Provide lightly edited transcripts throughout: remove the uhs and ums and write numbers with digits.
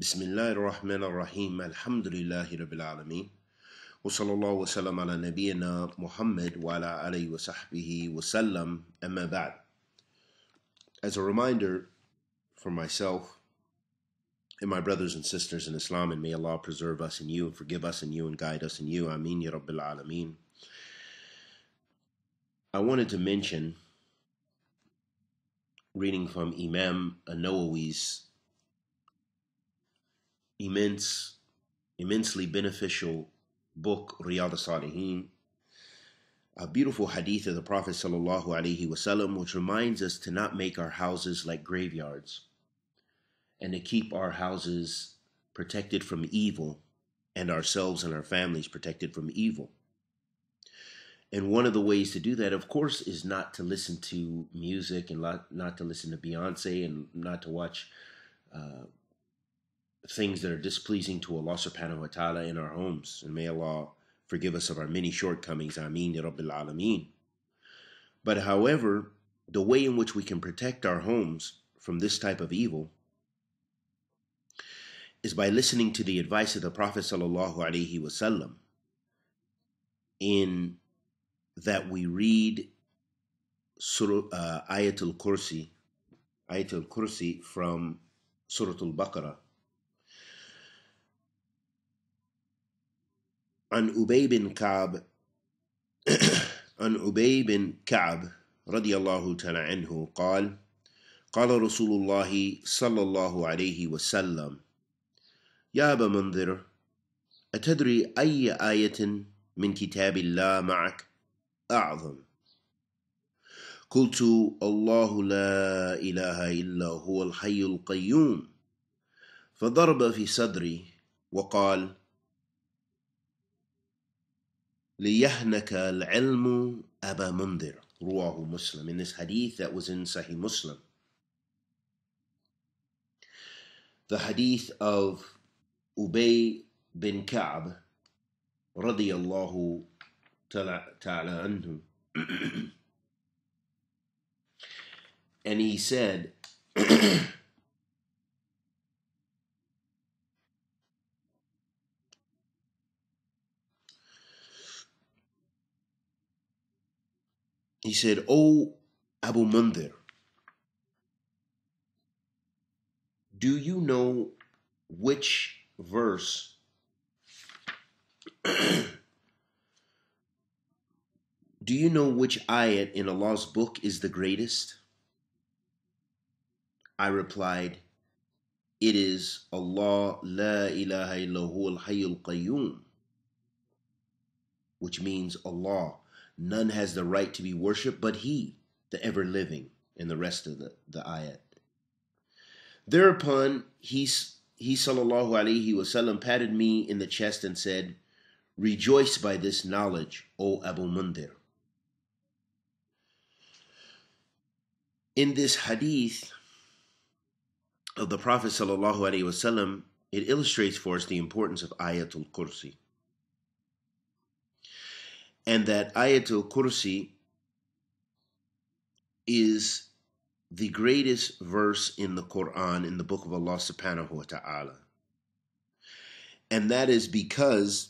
Bismillahir Rahmanir Rahim. Alhamdulillahi Rabbil Alameen. Wa sallallahu wa sallam ala nabiyyina Muhammad wa ala alihi wa sahbihi wa sallam. Amma ba'd. As a reminder for myself and my brothers and sisters in Islam, and may Allah preserve us and you, and forgive us and you, and guide us and you. Ameen ya Rabbil Alameen. I wanted to mention, reading from Imam An-Nawawi's immensely beneficial book, Riyadh As-Saliheen, a beautiful hadith of the Prophet ﷺ, which reminds us to not make our houses like graveyards, and to keep our houses protected from evil, and ourselves and our families protected from evil. And one of the ways to do that, of course, is not to listen to music, and not to listen to Beyonce, and not to watch things that are displeasing to Allah subhanahu wa ta'ala in our homes. And may Allah forgive us of our many shortcomings. Ameen ya Rabbil Alameen. But however, the way in which we can protect our homes from this type of evil is by listening to the advice of the Prophet sallallahu alaihi wasallam, in that we read Surah Ayatul Kursi from Surah Al-Baqarah. عن أبي بن كعب رضي الله تعالى عنه قال قال رسول الله صلى الله عليه وسلم يا أبا منذر أتدري أي آية من كتاب الله معك أعظم قلت الله لا إله إلا هو الحي القيوم فضرب في صدري وقال ليهنك العلم أبا منذر رواه مسلم. In this hadith that was in Sahih Muslim, the hadith of Ubay bin Ka'b radiyallahu ta'ala anhu, and he said, he said, "O Abu Mundir, do you know which verse do you know which ayat in Allah's book is the greatest? I replied, it is Allah la ilaha illahu al-hayyul qayyum, which means Allah, none has the right to be worshipped but He, the ever-living," and the rest of the ayat. Thereupon, he sallallahu alaihi wasallam patted me in the chest and said, "Rejoice by this knowledge, O Abu Mundir." In this hadith of the Prophet sallallahu alaihi wasallam, it illustrates for us the importance of Ayatul Kursi. And that Ayatul Kursi is the greatest verse in the Quran, in the book of Allah subhanahu wa ta'ala. And that is because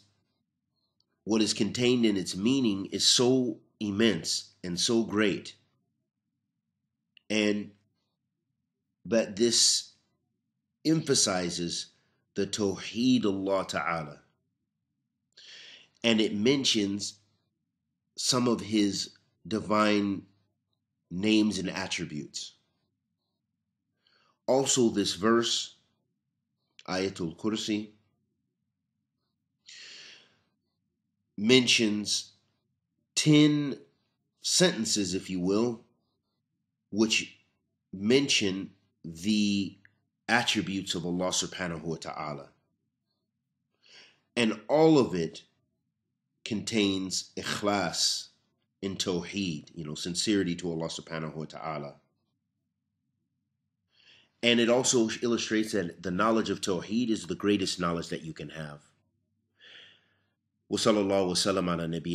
what is contained in its meaning is so immense and so great. And that this emphasizes the tawheed Allah ta'ala. And it mentions some of His divine names and attributes. Also, this verse, Ayatul Kursi, mentions 10 sentences, if you will, which mention the attributes of Allah subhanahu wa ta'ala. And all of it contains ikhlas in tawheed, sincerity to Allah subhanahu wa ta'ala. And it also illustrates that the knowledge of tawheed is the greatest knowledge that you can have. Wa sallallahu wa sallam ala nabiyyina.